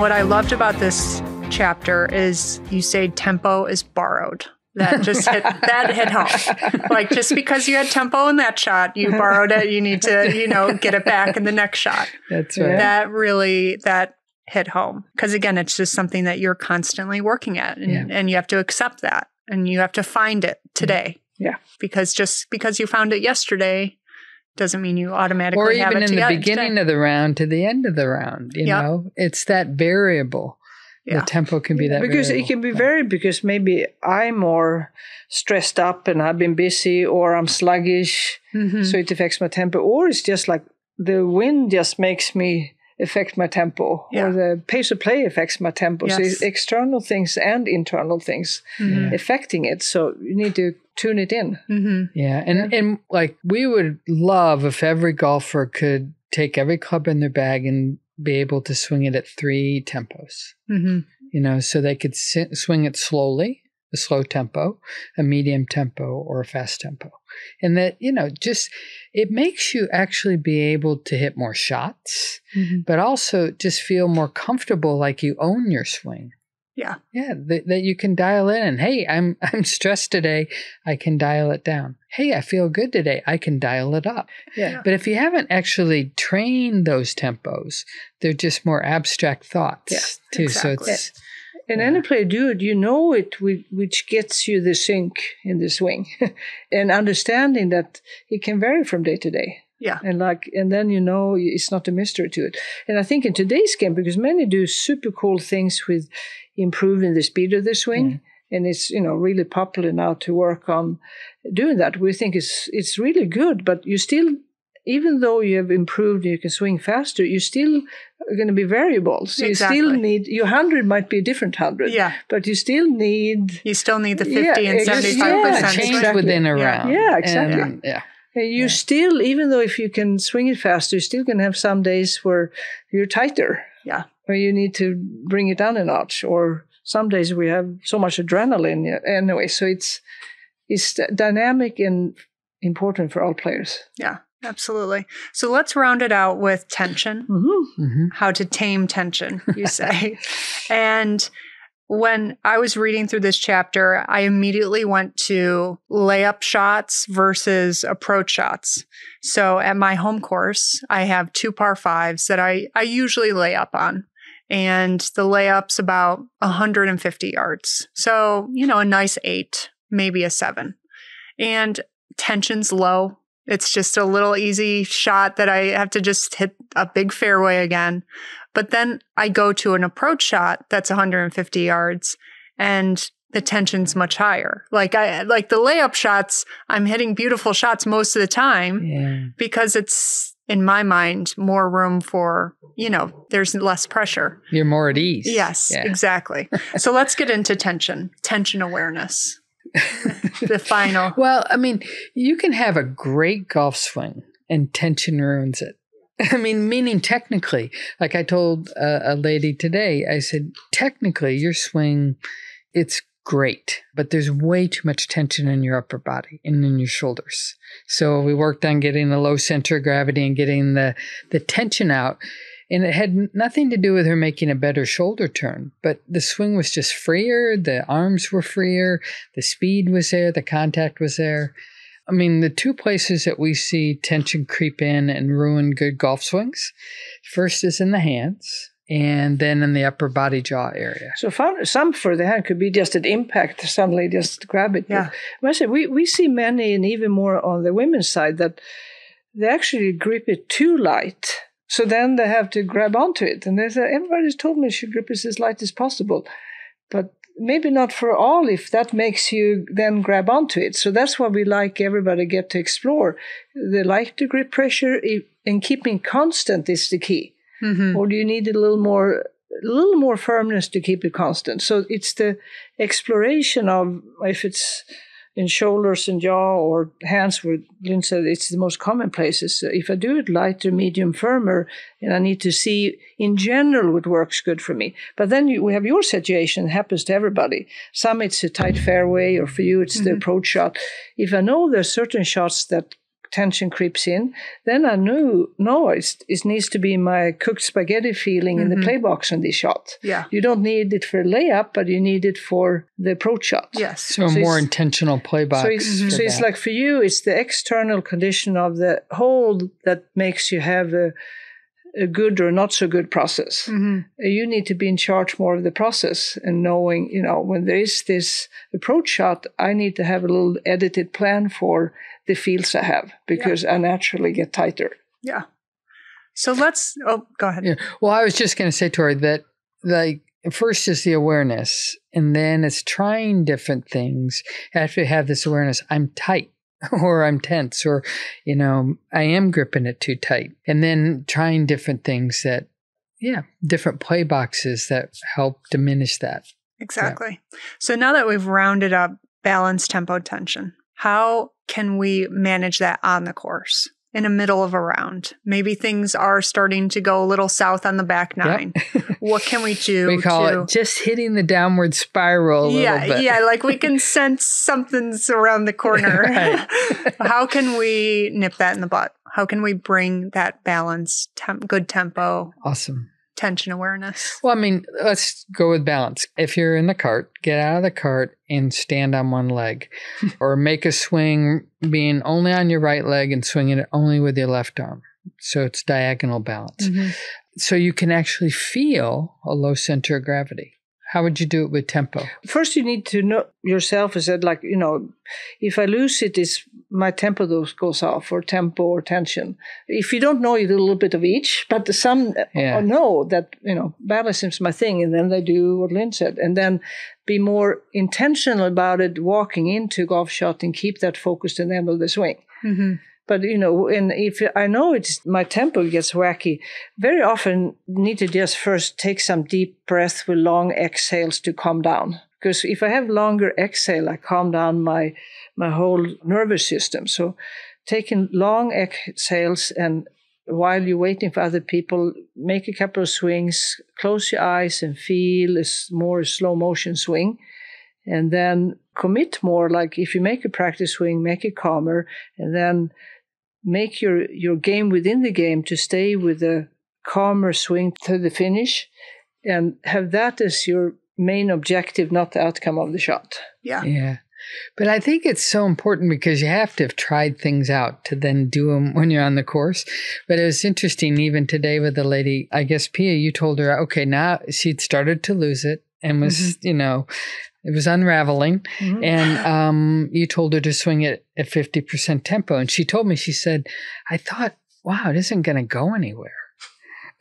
What I loved about this chapter is you say tempo is borrowed. That just hit, that hit home. Like, just because you had tempo in that shot, you borrowed it. You need to, you know, get it back in the next shot. That's right. That really, that hit home. Because again, it's just something that you're constantly working at, and, and you have to accept that, and you have to find it today. Yeah. Because just because you found it yesterday doesn't mean you automatically have it today. Or even in the beginning of the round to the end of the round, you know, it's that variable. The tempo can be that because variable. It can be varied because maybe I'm more stressed up and I've been busy, or I'm sluggish, so it affects my tempo. Or it's just like the wind just makes me affect my tempo, or the pace of play affects my tempo. Yes. So it's external things and internal things affecting it. So you need to tune it in. And like, we would love if every golfer could take every club in their bag and be able to swing it at 3 tempos, you know, so they could swing it slowly, a slow tempo, a medium tempo, or a fast tempo. And that, you know, just, it makes you actually be able to hit more shots, but also just feel more comfortable, like you own your swing. Yeah. Yeah, that you can dial in. And, hey, I'm stressed today. I can dial it down. Hey, I feel good today. I can dial it up. Yeah. But if you haven't actually trained those tempos, they're just more abstract thoughts too. Exactly. So it's and any player, dude, you know it, which gets you the sink in the swing, and understanding that it can vary from day to day. Yeah. And then, you know, it's not a mystery to it. And I think in today's game, because many do super cool things with improving the speed of the swing, and it's, you know, really popular now to work on doing that. We think it's really good, but you still, even though you have improved and you can swing faster, you still are going to be variable. So you still need, your 100 might be a different 100, but you still need... You still need the 50 and 75%. Yeah, change within a round. Yeah, exactly. And, you still, even though if you can swing it faster, you're still going to have some days where you're tighter. Yeah. Or you need to bring it down a notch. Or some days we have so much adrenaline anyway. So it's dynamic and important for all players. Yeah, absolutely. So let's round it out with tension. How to tame tension, you say. And when I was reading through this chapter, I immediately went to layup shots versus approach shots. So at my home course, I have 2 par 5s that I usually lay up on. And the layup's about 150 yards. So, you know, a nice 8, maybe a 7. And tension's low. It's just a little easy shot that I have to just hit a big fairway again. But then I go to an approach shot that's 150 yards and the tension's much higher. Like the layup shots, I'm hitting beautiful shots most of the time because it's, in my mind, more room for, you know, there's less pressure. You're more at ease. Yes, exactly. So let's get into tension awareness. The final. Well, I mean, you can have a great golf swing and tension ruins it. I mean, meaning technically, like I told a lady today, I said, technically your swing, it's great, but there's way too much tension in your upper body and in your shoulders. So we worked on getting the low center of gravity and getting the tension out. And it had nothing to do with her making a better shoulder turn, but the swing was just freer. The arms were freer. The speed was there. The contact was there. I mean, the 2 places that we see tension creep in and ruin good golf swings, first is in the hands and then in the upper body jaw area. So some for the hand could be just an impact, suddenly just grab it. Yeah. But I say, we see many, and even more on the women's side, that they actually grip it too light. So then they have to grab onto it. And they say, everybody's told me you should grip it as light as possible. But maybe not for all, if that makes you then grab onto it. So that's why we like everybody get to explore the light degree pressure, and keeping constant is the key. Or do you need a little more firmness to keep it constant? So it's the exploration of, if it's in shoulders and jaw or hands, where Lynn said it's the most common places. So if I do it lighter, medium, firmer, and I need to see in general what works good for me. But then we have your situation, it happens to everybody. Some it's a tight fairway, or for you it's the approach shot. If I know there are certain shots that tension creeps in, then I knew, no, it needs to be my cooked spaghetti feeling in the play box on this shot. Yeah. You don't need it for a layup, but you need it for the approach shot. Yes. So more intentional play box. So it's like for you, it's the external condition of the hold that makes you have a good or not so good process. Mm-hmm. You need to be in charge more of the process and knowing, you know, when there is this approach shot, I need to have a little edited plan for the fields I have because I naturally get tighter. Yeah. So let's, go ahead. Yeah. Well, I was just going to say, Tori, that like first is the awareness and then it's trying different things. After you have this awareness, I'm tight. Or I'm tense, or, you know, I am gripping it too tight. And then trying different things that, different play boxes that help diminish that. Exactly. Yeah. So now that we've rounded up balance, tempo, tension, how can we manage that on the course in the middle of a round? Maybe things are starting to go a little south on the back nine. Yep. What can we do? We call it just hitting the downward spiral a little bit. Yeah, like we can sense something's around the corner. Right. How can we nip that in the bud? How can we bring that balance, good tempo, awesome tension awareness? Well, I mean, let's go with balance. If you're in the cart, get out of the cart and stand on one leg or make a swing being only on your right leg and swinging it only with your left arm. So it's diagonal balance. Mm-hmm. So you can actually feel a low center of gravity. How would you do it with tempo? First, you need to know yourself is that, like, you know, if I lose it, it's my tempo goes off or tempo or tension. If you don't know, you do a little bit of each, but some know that, you know, balance is my thing. And then they do what Lynn said. And then be more intentional about it, walking into golf shot and keep that focused in the end of the swing. Mm-hmm. But, you know, and if I know it's my tempo gets wacky, very often need to just first take some deep breath with long exhales to calm down. Because if I have longer exhale, I calm down my whole nervous system. So taking long exhales and while you're waiting for other people, make a couple of swings, close your eyes and feel a more slow motion swing. And then commit more, like if you make a practice swing, make it calmer and then make your game within the game to stay with a calmer swing to the finish and have that as your main objective, not the outcome of the shot. Yeah. Yeah. But I think it's so important because you have to have tried things out to then do them when you're on the course. But it was interesting, even today with the lady, I guess, Pia, you told her, okay, now she'd started to lose it and was, you know, it was unraveling. Mm-hmm. And you told her to swing it at 50% tempo. And she told me, she said, I thought, wow, it isn't going to go anywhere.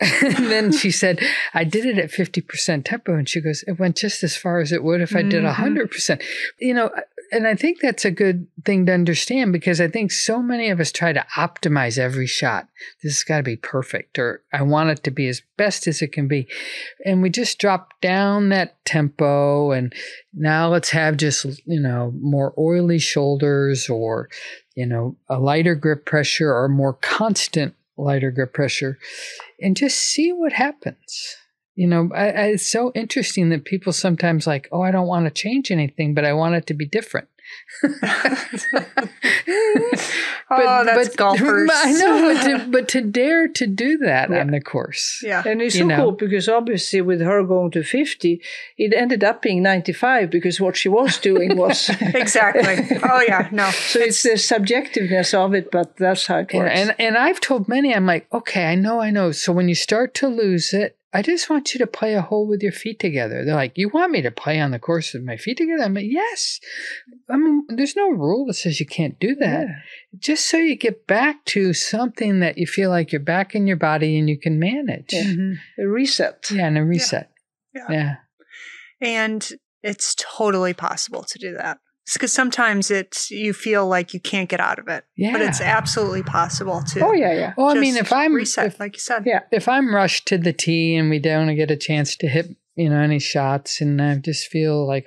And then she said, I did it at 50% tempo. And she goes, it went just as far as it would if I did 100%. You know, and I think that's a good thing to understand because I think so many of us try to optimize every shot. This has got to be perfect, or I want it to be as best as it can be. And we just drop down that tempo. And now let's have just, you know, more oily shoulders or, you know, a lighter grip pressure or more constant lighter grip pressure, and just see what happens. You know, it's so interesting that people sometimes like, oh, I don't want to change anything, but I want it to be different. That's golfers. I know, but to dare to do that on the course. Yeah. And it's so cool because obviously with her going to 50, it ended up being 95 because what she was doing was. Exactly. Oh, yeah. No. So it's the subjectiveness of it, but that's how it works. And I've told many, I'm like, okay, I know. So when you start to lose it, I just want you to play a hole with your feet together. They're like, you want me to play on the course with my feet together? I'm like, yes. I mean, there's no rule that says you can't do that. Yeah. Just so you get back to something that you feel like you're back in your body and you can manage. Yeah. Mm-hmm. A reset. Yeah. And it's totally possible to do that. Because sometimes you feel like you can't get out of it, but it's absolutely possible to. Oh yeah. Well, I mean, if I'm reset, like you said, if I'm rushed to the tee and we don't get a chance to hit, you know, any shots, and I just feel like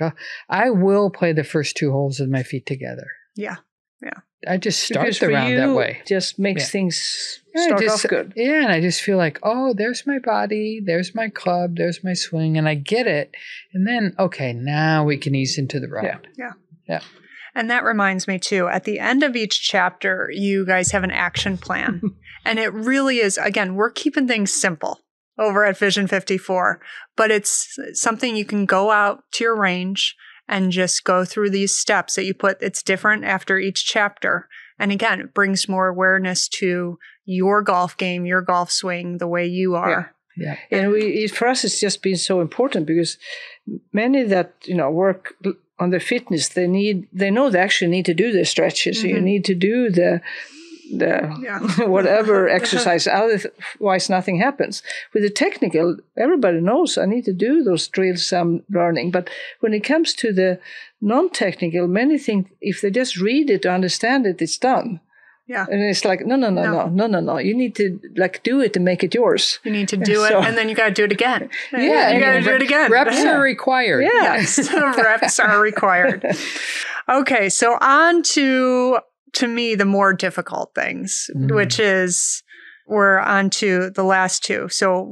I will play the first two holes with my feet together. Yeah, yeah. I just start because the round that way. Just makes things start off good. Yeah, and I just feel like, oh, there's my body, there's my club, there's my swing, and I get it. And then, okay, now we can ease into the round. Yeah. Yeah. And that reminds me too, at the end of each chapter, you guys have an action plan. And it really is, again, we're keeping things simple over at Vision 54, but it's something you can go out to your range and just go through these steps that you put. It's different after each chapter. And again, it brings more awareness to your golf game, your golf swing, the way you are. Yeah. And for us, it's just been so important because many that, work on their fitness, they actually need to do the stretches. Mm-hmm. You need to do the whatever exercise. Otherwise, nothing happens. With the technical, everybody knows I need to do those drills I'm learning. But when it comes to the non-technical, many think if they just read it or understand it, it's done. Yeah. And it's like, no. You need to do it and make it yours. You need to do it, and then you got to do it again. Yeah. You got to do it again. Reps are required. Yeah. Yes. Reps are required. Okay. So on to me, the more difficult things, which is we're on to the last two. So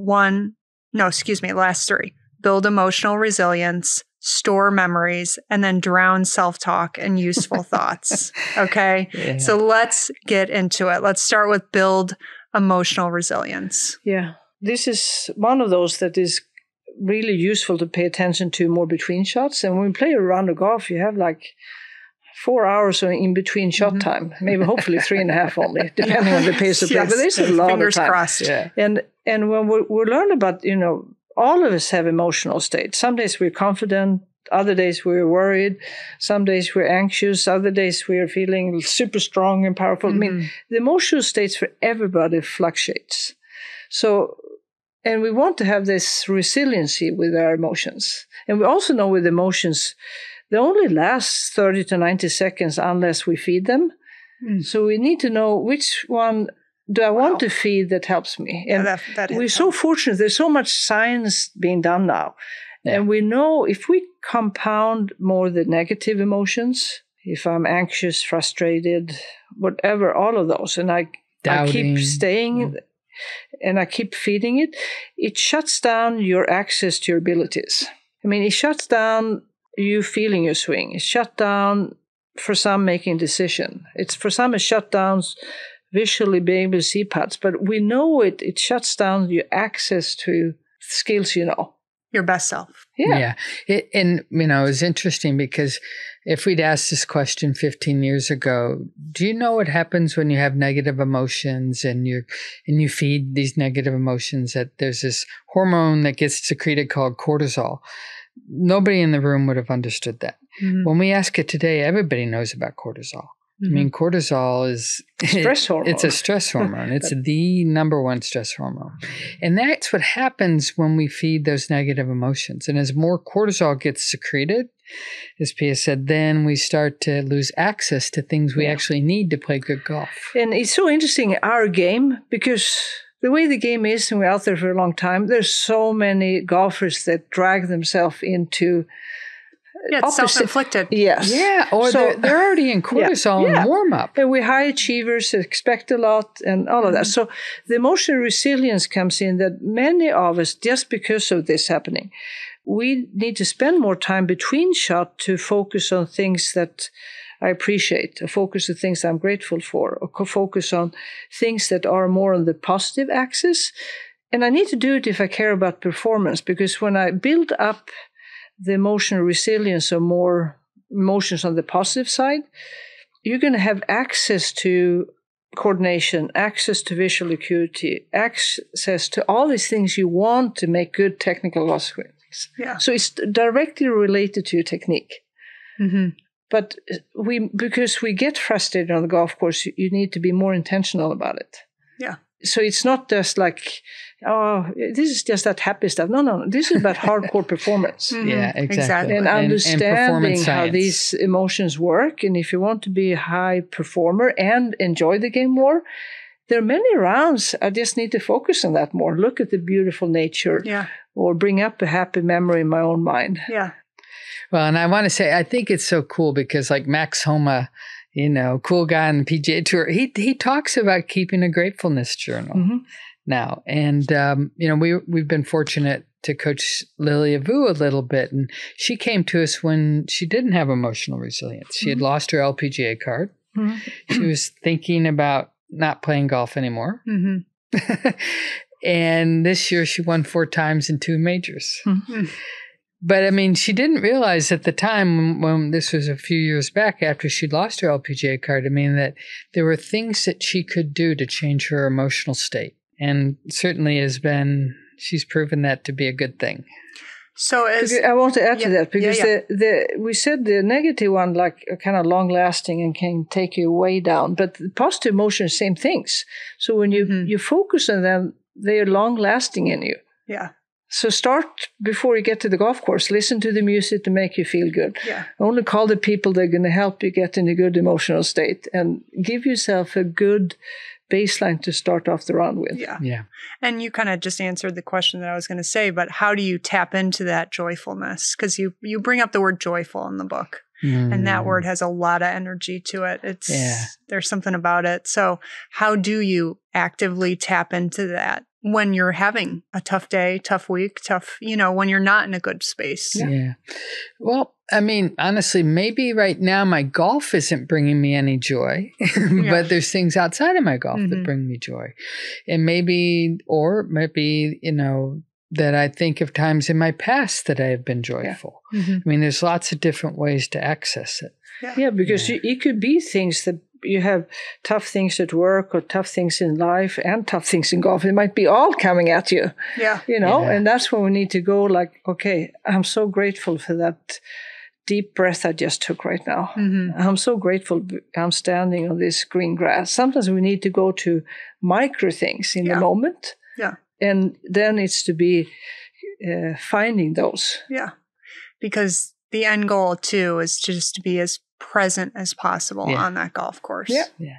last three. Build emotional resilience, store memories, and then drown self-talk and useful thoughts. Okay. Yeah. So let's get into it. Let's start with build emotional resilience. Yeah. This is one of those that is really useful to pay attention to more between shots. And when we play a round of golf, you have 4 hours in between shot time, maybe hopefully 3.5 only, depending on the pace of play. But there's a lot of time. Fingers crossed. Yeah. And when we learn about, all of us have emotional states. Some days we're confident, other days we're worried, some days we're anxious, other days we're feeling super strong and powerful. Mm-hmm. I mean, the emotional states for everybody fluctuates. So, and we want to have this resiliency with our emotions. And we also know with emotions, they only last 30 to 90 seconds unless we feed them. Mm. So we need to know which one do I want to feed that helps me. And we're so fortunate. There's so much science being done now. Yeah. And we know if we compound more the negative emotions, if I'm anxious, frustrated, whatever, all of those, and I keep staying and I keep feeding it, it shuts down your access to your abilities. I mean, it shuts down you feeling your swing. It's shut down for some making decision. It's for some it shut down visually being able to see putts, but we know it shuts down your access to skills, Your best self. Yeah. Yeah. It was interesting because if we'd asked this question 15 years ago, do you know what happens when you have negative emotions and you feed these negative emotions, that there's this hormone that gets secreted called cortisol? Nobody in the room would have understood that. Mm-hmm. When we ask it today, everybody knows about cortisol. Mm-hmm. I mean, cortisol is hormone. It's a stress hormone. It's the number one stress hormone. And that's what happens when we feed those negative emotions. And as more cortisol gets secreted, as Pia said, then we start to lose access to things we actually need to play good golf. And it's so interesting, our game, because the way the game is, and we're out there for a long time, there's so many golfers that drag themselves into self-inflicted. Yes. Yeah, or they're already in cortisol and warm-up. And we're high achievers, expect a lot, and all of that. So the emotional resilience comes in that many of us, just because of this happening, we need to spend more time between shot to focus on things that I appreciate, or focus on things I'm grateful for, or focus on things that are more on the positive axis. And I need to do it if I care about performance, because when I build up the emotional resilience or more emotions on the positive side, you're going to have access to coordination, access to visual acuity, access to all these things you want to make good technical golf swings. Yeah. So it's directly related to your technique. Mm-hmm. But because we get frustrated on the golf course, you need to be more intentional about it. Yeah. So it's not just this is just that happy stuff. No. This is about hardcore performance. Mm-hmm. Yeah, exactly. And understanding how these emotions work. And if you want to be a high performer and enjoy the game more, there are many rounds I just need to focus on that more. Look at the beautiful nature. Yeah. Or bring up a happy memory in my own mind. Yeah. Well, and I want to say, I think it's so cool because Max Homa, cool guy on the PGA Tour, he talks about keeping a gratefulness journal now. And, we've been fortunate to coach Lilia Vu a little bit. And she came to us when she didn't have emotional resilience. She had lost her LPGA card. Mm-hmm. She was thinking about not playing golf anymore. Mm-hmm. And this year she won 4 times in 2 majors. Mm-hmm. But, I mean, she didn't realize at the time, when this was a few years back after she lost her LPGA card, I mean, that there were things that she could do to change her emotional state. And certainly has been, she's proven that to be a good thing. So as, I want to add to that, because we said the negative one, like kind of long lasting and can take you way down, but the positive emotions, same things. So when you focus on them, they are long lasting in you. Yeah. So start before you get to the golf course. Listen to the music to make you feel good. Yeah. Only call the people that are going to help you get in a good emotional state, and give yourself a good baseline to start off the round with. Yeah. Yeah. And you kind of just answered the question that I was going to say, but how do you tap into that joyfulness? Because you bring up the word joyful in the book. Mm. And that word has a lot of energy to it. There's something about it. So how do you actively tap into that when you're having a tough day, tough week, tough, when you're not in a good space? Yeah. Yeah. Well, I mean, honestly, maybe right now my golf isn't bringing me any joy, but there's things outside of my golf that bring me joy. And maybe, that I think of times in my past that I have been joyful. Yeah. Mm-hmm. I mean, there's lots of different ways to access it. Yeah, because it could be things that you have, tough things at work or tough things in life and tough things in golf. It might be all coming at you. Yeah. And that's when we need to go like, okay, I'm so grateful for that deep breath I just took right now. Mm-hmm. I'm so grateful I'm standing on this green grass. Sometimes we need to go to micro things in the moment. Yeah. And then it's to be finding those. Yeah. Because the end goal, too, is just to be as present as possible on that golf course. Yeah. Yeah.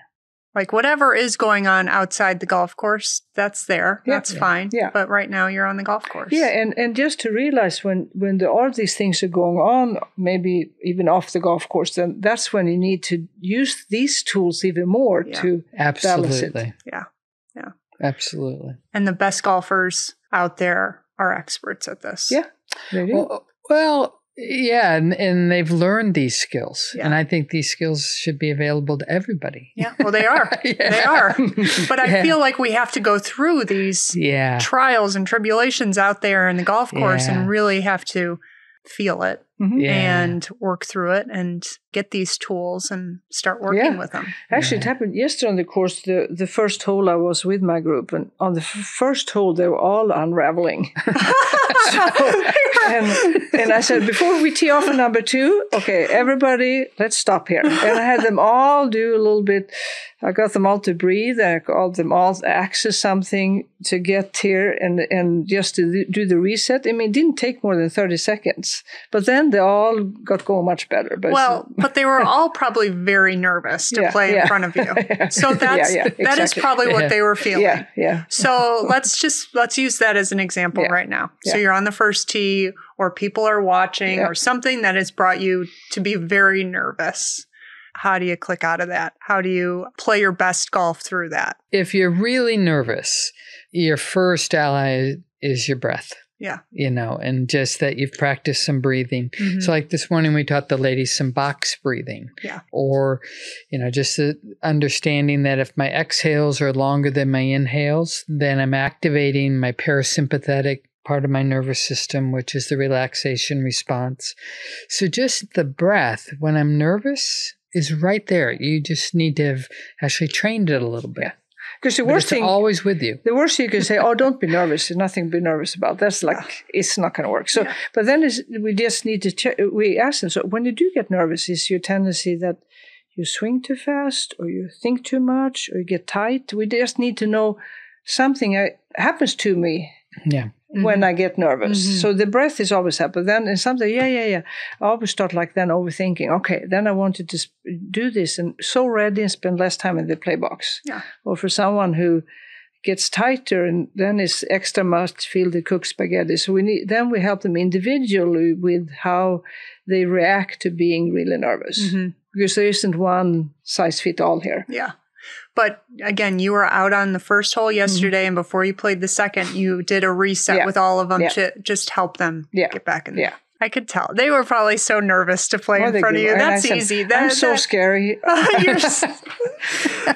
Like whatever is going on outside the golf course, that's there. Yeah. That's fine. Yeah. But right now you're on the golf course. Yeah. And just to realize when there are these things are going on, maybe even off the golf course, then that's when you need to use these tools even more to balance it. Yeah. Yeah. Absolutely. And the best golfers out there are experts at this. Yeah. They do. Well, yeah. And they've learned these skills. Yeah. And I think these skills should be available to everybody. Yeah. Well, they are. They are. But I feel like we have to go through these trials and tribulations out there in the golf course and really have to feel it and work through it and get these tools and start working with them. Actually, it happened yesterday on the course, the first hole I was with my group, and on the first hole, they were all unraveling. And I said, before we tee off on number 2, okay, everybody, let's stop here. And I had them all do a little bit. I got them all to breathe. I got them all to access something to get here and just to do the reset. I mean, it didn't take more than 30 seconds. But then they all got going much better. But but they were all probably very nervous to play in front of you. So that's that is probably what they were feeling. Yeah, yeah. So let's use that as an example right now. Yeah. So you're on the first tee, or people are watching, or something that has brought you to be very nervous. How do you click out of that? How do you play your best golf through that? If you're really nervous, your first ally is your breath. Yeah. And just that you've practiced some breathing. Mm-hmm. So like this morning, we taught the ladies some box breathing. Yeah. Or, just the understanding that if my exhales are longer than my inhales, then I'm activating my parasympathetic part of my nervous system, which is the relaxation response. So just the breath, when I'm nervous, is right there. You just need to have actually trained it a little bit. Yeah. Because the worst thing always with you. The worst you can say, oh, don't be nervous. There's nothing to be nervous about. That's like it's not going to work. So, but then we just need to check. We ask them. So, when you do get nervous, is your tendency that you swing too fast, or you think too much, or you get tight? We just need to know something happens to me. Yeah. When I get nervous. Mm-hmm. So the breath is always happening. Then in something, I always start like then overthinking. Okay, then I wanted to do this and so ready and spend less time in the play box. Yeah. Or for someone who gets tighter and then is extra must feel the cooked spaghetti. So we help them individually with how they react to being really nervous. Mm-hmm. Because there isn't one size fit all here. Yeah. But again, you were out on the first hole yesterday, and before you played the second, you did a reset with all of them to just help them get back in there. Yeah. I could tell. They were probably so nervous to play in front of you. That's easy. I'm so scary.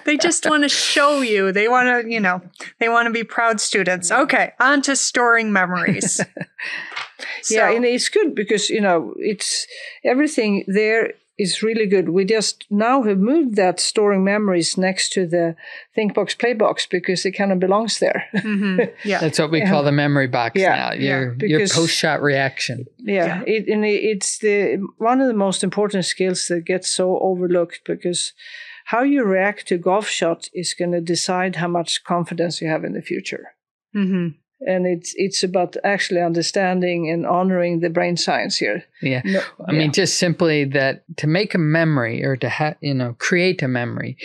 They just want to show you. They want to, they want to be proud students. Okay. On to storing memories. Yeah. And it's good because, it's everything there is really good. We just now have moved that storing memories next to the ThinkBox Playbox because it kind of belongs there. Yeah, that's what we call the memory box now. Your post-shot reaction. Yeah, it's one of the most important skills that gets so overlooked because how you react to golf shot is going to decide how much confidence you have in the future. And it's about actually understanding and honoring the brain science here. Yeah. I mean, just simply that to make a memory or to create a memory,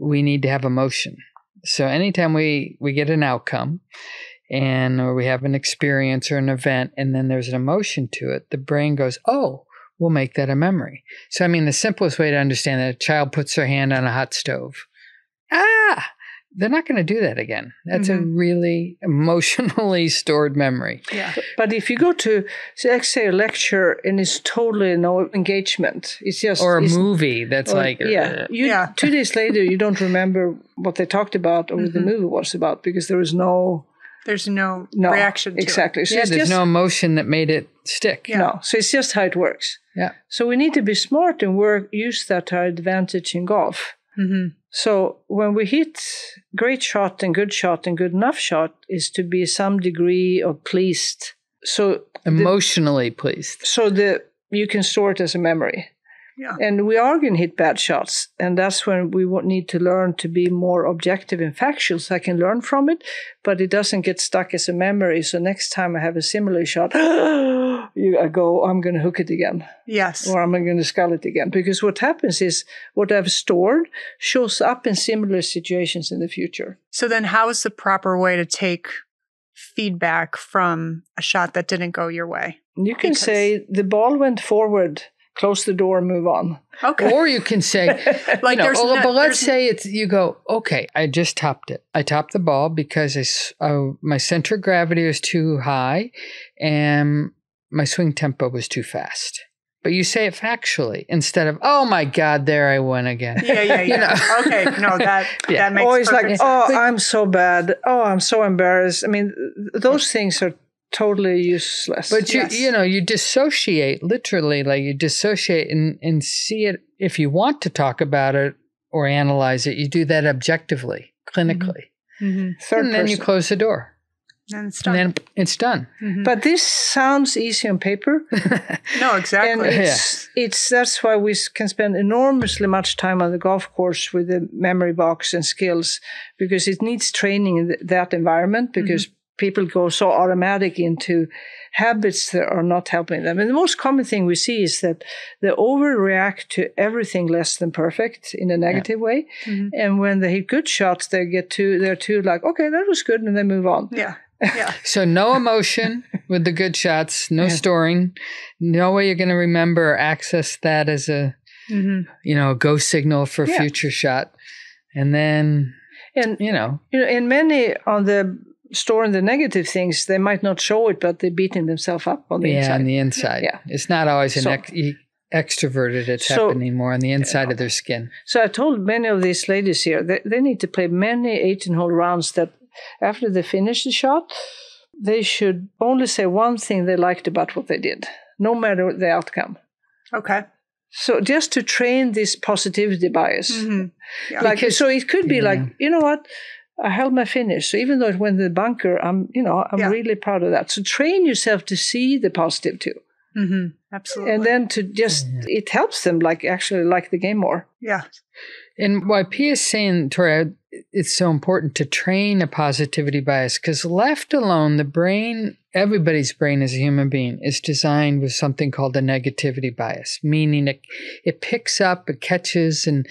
we need to have emotion. So anytime we get an outcome or we have an experience or an event and then there's an emotion to it, the brain goes, oh, we'll make that a memory. So, I mean, the simplest way to understand that, a child puts their hand on a hot stove. Ah! They're not going to do that again. That's a really emotionally stored memory. Yeah. But if you go to, say, a lecture and it's totally no engagement, it's just... Or a movie that's like... Yeah. 2 days later, you don't remember what they talked about or what the movie was about because there was no... There's no reaction to it. So there's no emotion that made it stick. Yeah. No. So it's just how it works. Yeah. So we need to be smart and use that to our advantage in golf. So when we hit great shot and good shot and good enough shot is to be some degree of pleased. So emotionally pleased. So you can store it as a memory. Yeah. And we are going to hit bad shots. And that's when we need to learn to be more objective and factual so I can learn from it. But it doesn't get stuck as a memory. So next time I have a similar shot, I'm going to hook it again. Yes. Or I'm going to scull it again. Because what happens is what I've stored shows up in similar situations in the future. So then how is the proper way to take feedback from a shot that didn't go your way? You can say the ball went forward. Close the door, move on. Okay. Or you can say, you go, okay, I just topped it. I topped the ball because my center of gravity was too high and my swing tempo was too fast. But you say it factually instead of, oh my God, there I went again. Yeah. Okay, that makes always perfect sense. I'm so bad. Oh, I'm so embarrassed. I mean, those things are totally useless. But you dissociate, literally, like you dissociate and see it. If you want to talk about it or analyze it, you do that objectively, clinically. Then you close the door. And it's done. And then it's done. But this sounds easy on paper. No, exactly. And that's why we can spend enormously much time on the golf course with the memory box and skills, because it needs training in that environment, because people go so automatic into habits that are not helping them. And the most common thing we see is that they overreact to everything less than perfect in a negative way. And when they hit good shots, they're too like, okay, that was good, and they move on. Yeah. So no emotion with the good shots, no storing, no way you're going to remember or access that as a, a go signal for future shot. And then, and many on the, storing the negative things, they might not show it, but they're beating themselves up on the inside. Yeah, on the inside. Yeah. It's not always extroverted. It's happening more on the inside of their skin. So I told many of these ladies here, they need to play many 18-hole rounds that after they finish the shot, they should only say one thing they liked about what they did, no matter the outcome. Okay. So just to train this positivity bias. Yeah. So it could be you know what? I held my finish. So even though it went to the bunker, I'm really proud of that. So train yourself to see the positive too. Absolutely. And then to just, it helps them actually the game more. Yeah. And why Pia is saying, Tori, it's so important to train a positivity bias, because left alone, the brain, everybody's brain as a human being is designed with something called a negativity bias, meaning it picks up, it catches and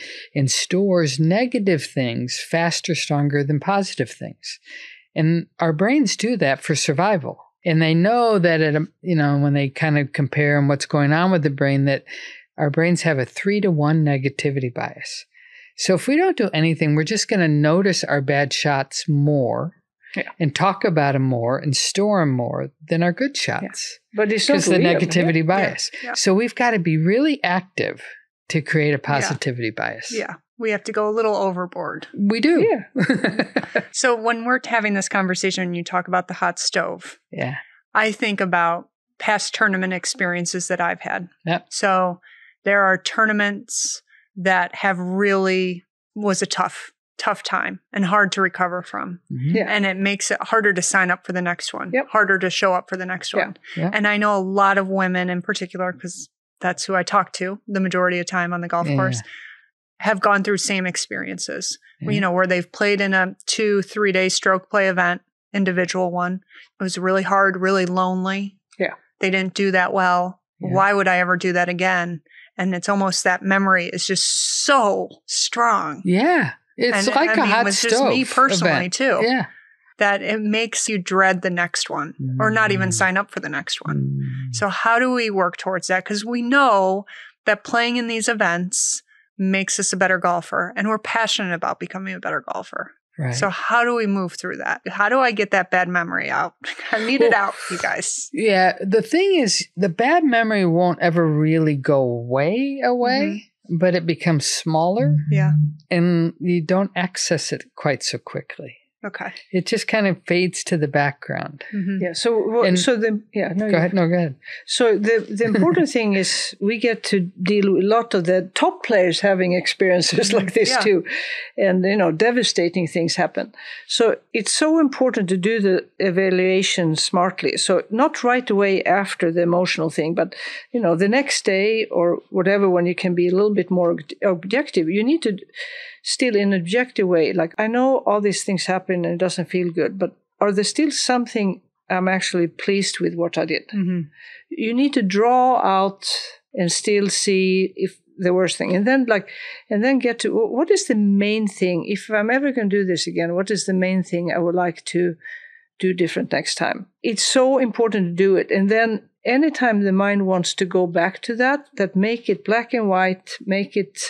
stores negative things faster, stronger than positive things. And our brains do that for survival. And they know that, when they kind of compare what's going on with the brain, that our brains have a 3-to-1 negativity bias. So if we don't do anything, we're just going to notice our bad shots more and talk about them more and store them more than our good shots. Yeah. But it's not real. Because the negativity bias. Yeah. Yeah. So we've got to be really active to create a positivity bias. Yeah. We have to go a little overboard. We do. Yeah. So when we're having this conversation, you talk about the hot stove. Yeah. I think about past tournament experiences that I've had. Yep. So there are tournaments that have really was a tough time and hard to recover from. Mm-hmm. Yeah. And it makes it harder to sign up for the next one, harder to show up for the next one. Yeah. And I know a lot of women in particular, because that's who I talk to the majority of the time on the golf course, have gone through same experiences, you know, where they've played in a 2-3 day stroke play event, individual one. It was really hard, really lonely. Yeah. They didn't do that well. Yeah. Why would I ever do that again? And it's almost that memory is just so strong. Yeah. It's and, like and, I a mean, hot with stove just me personally event. Too. Yeah. That it makes you dread the next one or not even sign up for the next one. Mm. So how do we work towards that? Because we know that playing in these events makes us a better golfer and we're passionate about becoming a better golfer. Right. So how do we move through that? How do I get that bad memory out? I need it out, you guys. Yeah. The thing is, the bad memory won't ever really go away, but it becomes smaller. Yeah. And you don't access it quite so quickly. Okay. It just kind of fades to the background. Mm-hmm. Yeah. Go ahead. So the important thing is we get to deal with a lot of the top players having experiences like this too. And, you know, devastating things happen. So it's so important to do the evaluation smartly. So not right away after the emotional thing, but, you know, the next day or whatever, when you can be a little bit more objective, you need to still in an objective way. Like, I know all these things happen and it doesn't feel good, but are there still something I'm actually pleased with what I did? Mm-hmm. You need to draw out and still see if the worst thing. And then get to what is the main thing? If I'm ever going to do this again, what is the main thing I would like to do different next time? It's so important to do it. And then anytime the mind wants to go back to that make it black and white, make it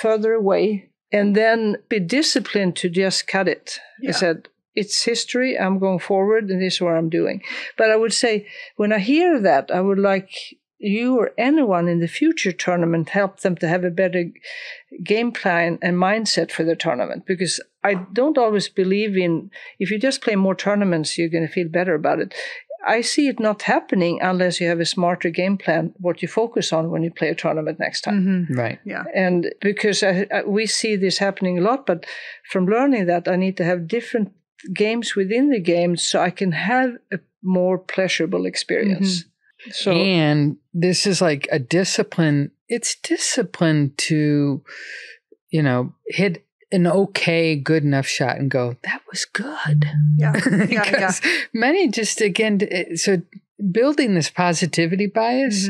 further away. And then be disciplined to just cut it. Yeah. I said, it's history. I'm going forward and this is what I'm doing. But I would say when I hear that, I would like you or anyone in the future tournament, help them to have a better game plan and mindset for the tournament. Because I don't always believe in, if you just play more tournaments, you're going to feel better about it. I see it not happening unless you have a smarter game plan, what you focus on when you play a tournament next time. Mm-hmm. Right. Yeah. And because we see this happening a lot, but from learning that, I need to have different games within the game so I can have a more pleasurable experience. Mm-hmm. So, and this is like a discipline. It's discipline to, you know, hit an okay, good enough shot and go, that was good. Yeah. Because many just, again, so building this positivity bias,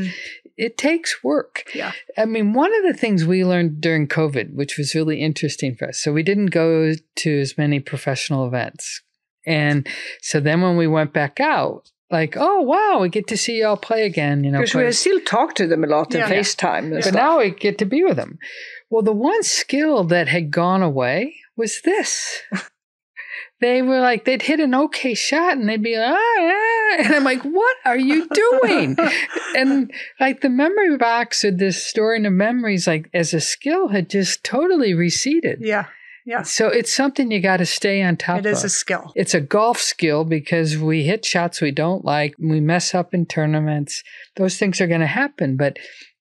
it takes work. Yeah. I mean, one of the things we learned during COVID, which was really interesting for us, so we didn't go to as many professional events. And so then when we went back out, like, oh, wow, we get to see y'all play again. You know, because we still talk to them a lot in FaceTime. And but now we get to be with them. Well, the one skill that had gone away was this. They were like, they'd hit an okay shot and they'd be like, ah, and I'm like, what are you doing? And like the memory box or this storing of memories, like as a skill had just totally receded. Yeah. Yeah. So it's something you got to stay on top of. It is a skill. It's a golf skill because we hit shots we don't like. We mess up in tournaments. Those things are going to happen. But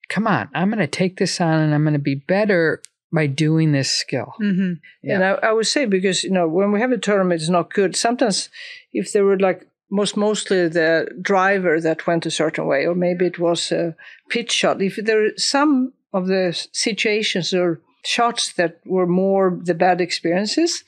come on, I'm going to take this on and I'm going to be better by doing this skill. Mm-hmm. Yeah. And I would say because, you know, when we have a tournament, it's not good. Sometimes if there were like mostly the driver that went a certain way, or maybe it was a pitch shot. If there are some of the situations or shots that were more the bad experiences,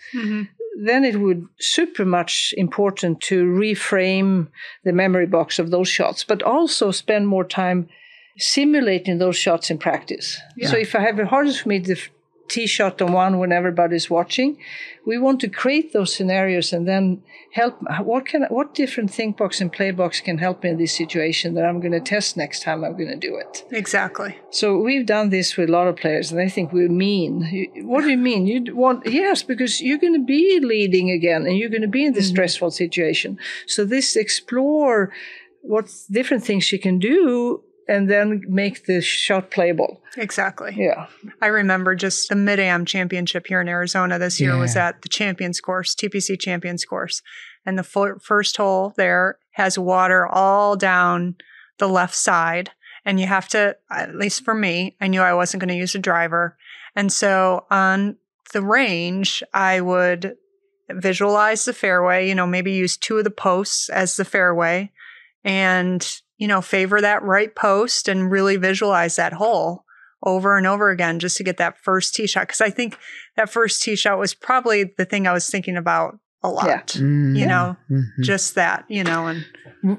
then it would super much important to reframe the memory box of those shots, but also spend more time simulating those shots in practice. Yeah. So if I have the hardest for me the tee shot on one when everybody's watching. We want to create those scenarios and then help. What different think box and play box can help me in this situation that I'm going to test next time I'm going to do it? Exactly. So we've done this with a lot of players, and I think we're mean. What do you mean? You want, yes, because you're going to be leading again, and you're going to be in this stressful situation. So this explore what different things you can do and then make the shot playable. Exactly. Yeah. I remember just the Mid-Am Championship here in Arizona this year was at the Champions Course, TPC Champions Course. And the first hole there has water all down the left side. And you have to, at least for me, I knew I wasn't going to use a driver. And so on the range, I would visualize the fairway, you know, maybe use two of the posts as the fairway and you know, favor that right post and really visualize that hole over and over again just to get that first tee shot. Because I think that first tee shot was probably the thing I was thinking about a lot, just that, you know. And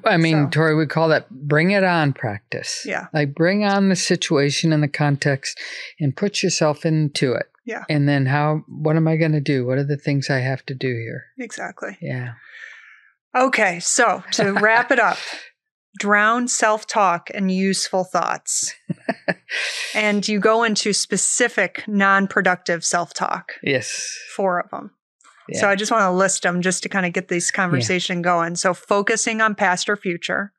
I mean, so. Tori, we call that bring it on practice. Yeah. Like bring on the situation and the context and put yourself into it. Yeah. And then what am I going to do? What are the things I have to do here? Exactly. Yeah. Okay. So to wrap it up. Drown self-talk and useful thoughts. And you go into specific non-productive self-talk. Yes. 4 of them. Yeah. So I just want to list them just to kind of get this conversation going. So focusing on past or future,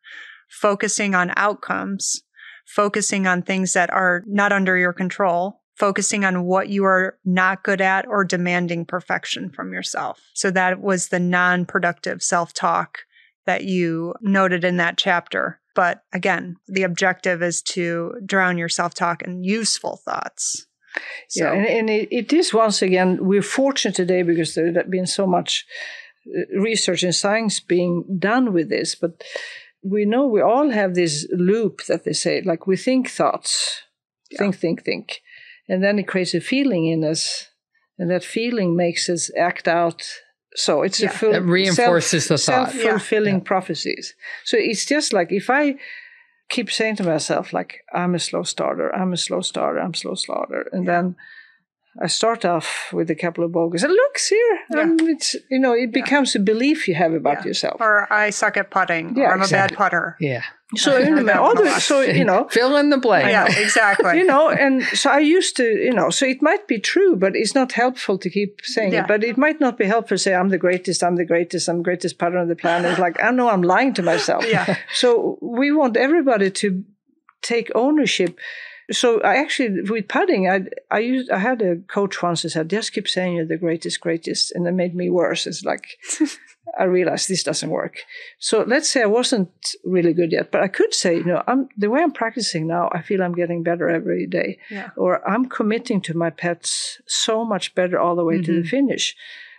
focusing on outcomes, focusing on things that are not under your control, focusing on what you are not good at or demanding perfection from yourself. So that was the non-productive self-talk that you noted in that chapter. But again, the objective is to drown your self-talk in useful thoughts. So. Yeah, and it is, once again, we're fortunate today because there's been so much research and science being done with this. But we know we all have this loop that they say, like we think thoughts, think. And then it creates a feeling in us. And that feeling makes us act out. So it's a full, it reinforces the thought. Self-fulfilling prophecies. So it's just like if I keep saying to myself, like, I'm a slow starter. And then I start off with a couple of bogeys. And look, here, it's, you know, it becomes a belief you have about yourself. Or I suck at putting. Yeah, or I'm a bad putter. Yeah. So, you know. Fill in the blank. Yeah, exactly. You know, and so I used to, you know, so it might be true, but it's not helpful to keep saying it. But it might not be helpful to say, I'm the greatest putter on the planet. Like, I know I'm lying to myself. Yeah. So we want everybody to take ownership. So I actually, with putting, I had a coach once who said, just keep saying you're the greatest. And it made me worse. It's like, I realized this doesn't work. So let's say I wasn't really good yet, but I could say, you know, the way I'm practicing now, I feel I'm getting better every day. Yeah. Or I'm committing to my pets so much better all the way to the finish.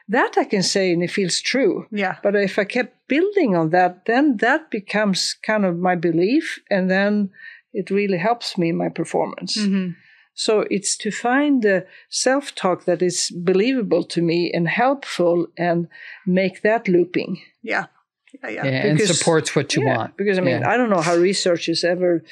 That I can say, and it feels true. Yeah. But if I kept building on that, then that becomes kind of my belief. And then it really helps me in my performance. Mm-hmm. So it's to find the self-talk that is believable to me and helpful and make that looping. Yeah. Because, and supports what you want. Because, I mean, I don't know how researchers ever,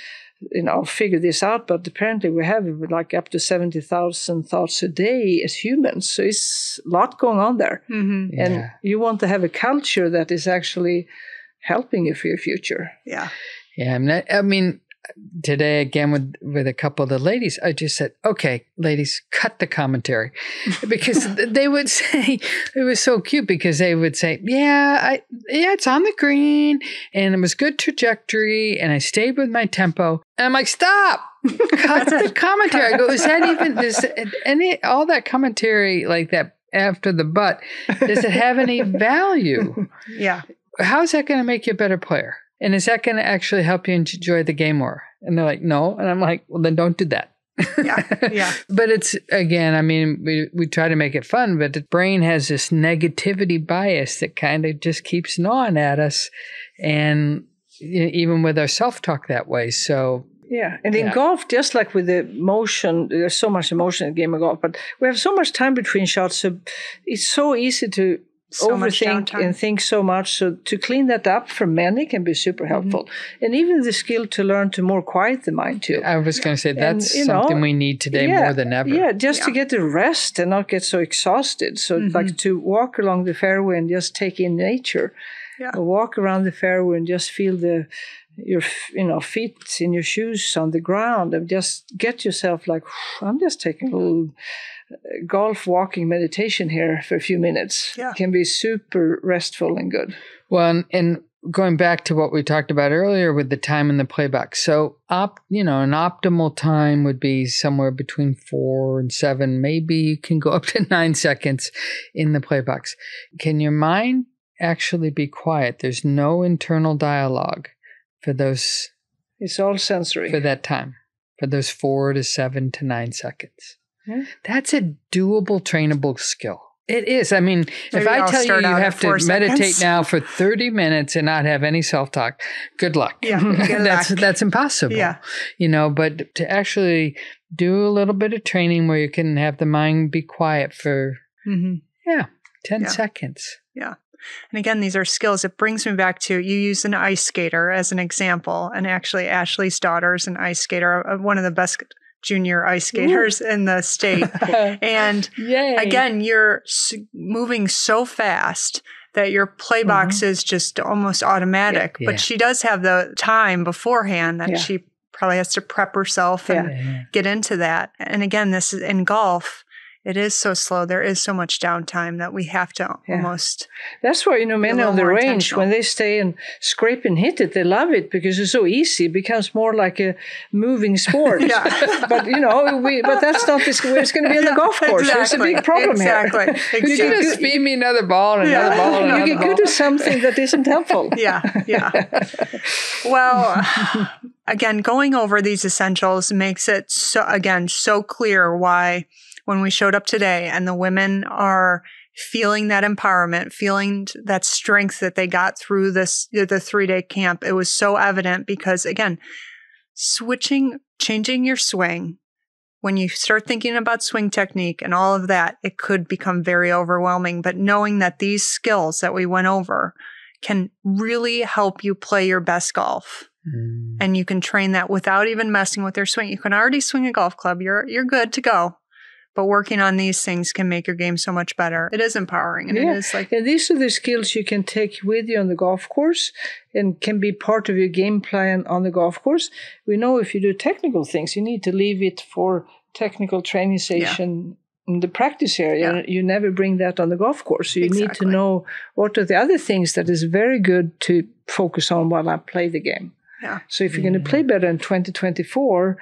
you know, figure this out, but apparently we have like up to 70,000 thoughts a day as humans. So it's a lot going on there. Mm-hmm. Yeah. And you want to have a culture that is actually helping you for your future. Yeah. Yeah. I mean, today, again, with a couple of the ladies, I just said, okay, ladies, cut the commentary. Because they would say, it was so cute because they would say, it's on the green and it was good trajectory and I stayed with my tempo. And I'm like, stop, cut the commentary. I go, is that even this? Any, all that commentary like that after the butt, does it have any value? Yeah. How is that going to make you a better player? And is that going to actually help you enjoy the game more? And they're like, no. And I'm like, well, then don't do that. Yeah. But it's, again, I mean, we try to make it fun, but the brain has this negativity bias that kind of just keeps gnawing at us. And even with our self-talk that way. So... Yeah. And in golf, just like with the motion, there's so much emotion in the game of golf, but we have so much time between shots. So it's so easy to so overthink and think so much. So to clean that up for many can be super helpful. Mm-hmm. And even the skill to learn to more quiet the mind too. I was going to say that's something we need today more than ever. Yeah, just to get the rest and not get so exhausted. So like to walk along the fairway and just take in nature. Yeah. Walk around the fairway and just feel your feet in your shoes on the ground and just get yourself like, I'm just taking a little golf walking meditation here for a few minutes. Yeah. It can be super restful and good. Well, and going back to what we talked about earlier with the time and the playback. So, an optimal time would be somewhere between 4 and 7. Maybe you can go up to 9 seconds in the playbacks. Can your mind actually be quiet? There's no internal dialogue for those. It's all sensory. For that time, for those 4 to 7 to 9 seconds. Mm-hmm. That's a doable, trainable skill. It is. I mean, maybe if I tell you have to meditate now for 30 minutes and not have any self-talk, good luck. Yeah, that's impossible. Yeah. But to actually do a little bit of training where you can have the mind be quiet for 10 seconds. Yeah. And again, these are skills. It brings me back to, you use an ice skater as an example. And actually, Ashley's daughter is an ice skater, one of the best junior ice skaters in the state. And again, you're moving so fast that your play box is just almost automatic. Yeah. But she does have the time beforehand that she probably has to prep herself and get into that. And again, this is in golf. It is so slow. There is so much downtime that we have to almost. That's why, men on the range, when they stay and scrape and hit it, they love it because it's so easy. It becomes more like a moving sport. But that's not the way it's going to be on the golf course. Exactly. There's a big problem here. Exactly. You just feed me another ball and another ball. And you get good at something that isn't helpful. Well, again, going over these essentials makes it so clear why, when we showed up today and the women are feeling that empowerment, feeling that strength that they got through the 3-day camp, it was so evident because, again, changing your swing, when you start thinking about swing technique and all of that, it could become very overwhelming. But knowing that these skills that we went over can really help you play your best golf. Mm. And you can train that without even messing with your swing. You can already swing a golf club. You're good to go. But working on these things can make your game so much better. It is empowering. And it is like. And these are the skills you can take with you on the golf course and can be part of your game plan on the golf course. We know if you do technical things, you need to leave it for technical training session in the practice area. Yeah. You never bring that on the golf course. So you need to know what are the other things that is very good to focus on while I play the game. Yeah. So if you're going to play better in 2024,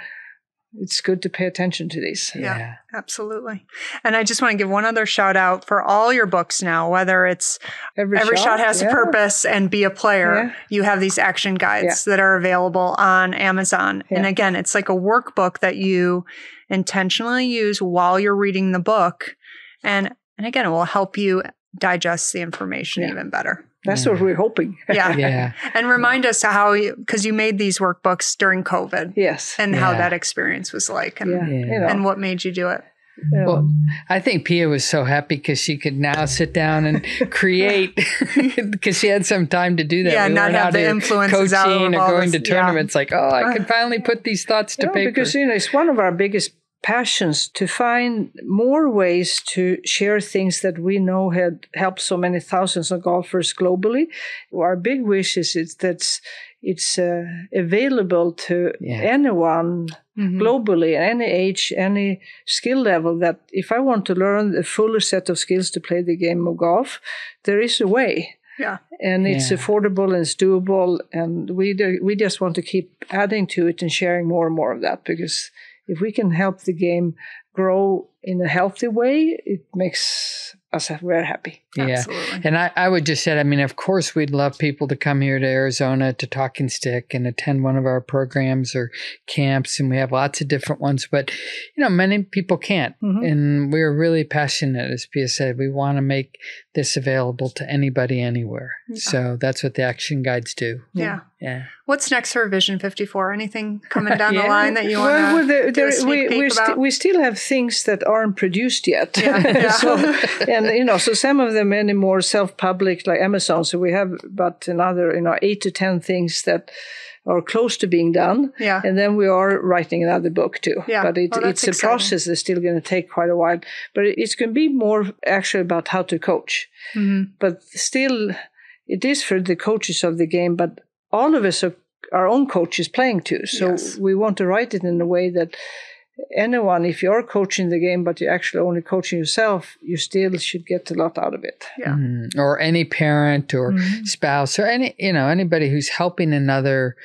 it's good to pay attention to these. Yeah, absolutely. And I just want to give one other shout out for all your books now, whether it's Every Shot Has a Purpose and Be a Player. Yeah. You have these action guides that are available on Amazon. Yeah. And again, it's like a workbook that you intentionally use while you're reading the book. And again, it will help you digest the information even better. That's what we're hoping. And remind us how because you made these workbooks during COVID. Yes. And how that experience was like and what made you do it. Yeah. Well, I think Pia was so happy because she could now sit down and create because she had some time to do that. Yeah, we not have the influences out of all this. Coaching or going to tournaments I can finally put these thoughts to paper. Because, it's one of our biggest passions to find more ways to share things that we know had helped so many thousands of golfers globally. Our big wish is that it's available to anyone globally, any age, any skill level, that if I want to learn the fuller set of skills to play the game of golf, there is a way. Yeah, and it's affordable and it's doable, and we just want to keep adding to it and sharing more and more of that, because if we can help the game grow in a healthy way, it makes us very happy. Yeah. Absolutely. And I would just say, of course, we'd love people to come here to Arizona to Talking Stick and attend one of our programs or camps. And we have lots of different ones. But, many people can't. Mm-hmm. And we're really passionate, as Pia said. We want to make this available to anybody, anywhere. Yeah. So that's what the action guides do. Yeah. Yeah. What's next for Vision 54? Anything coming down the line that you want we still have things that aren't produced yet. So some of them any more self-published like Amazon. So we have about another 8 to 10 things that are close to being done. Yeah. And then we are writing another book too. Yeah. But it's exciting. A process that's still going to take quite a while. But it's going to be more actually about how to coach. Mm-hmm. But still, it is for the coaches of the game, but all of us are our own coaches playing too. So we want to write it in a way that anyone, if you're coaching the game, but you're actually only coaching yourself, you still should get a lot out of it. Yeah. Mm-hmm. Or any parent or spouse or any, anybody who's helping another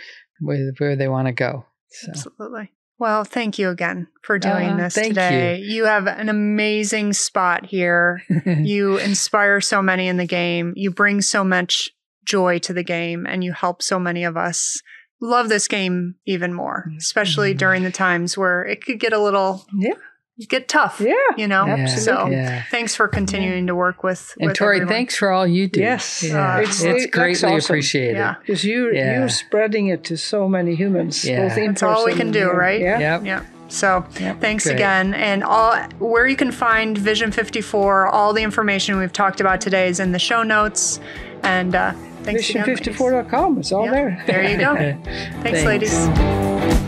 with where they want to go. So. Absolutely. Well, thank you again for doing this today. You have an amazing spot here. You inspire so many in the game. You bring so much joy to the game, and you help so many of us love this game even more, especially during the times where it could get a little get tough. Yeah. Absolutely. So thanks for continuing to work with and Tori, everyone. Thanks for all you do. Yes. Yeah. It's greatly appreciated. Yeah. Because you're spreading it to so many humans. Yeah. That's all we can do, right? Yeah. Yep. Yep. So thanks again. And where you can find Vision 54, all the information we've talked about today is in the show notes. And Vision54.com. It's all there. There you go. Thanks, ladies.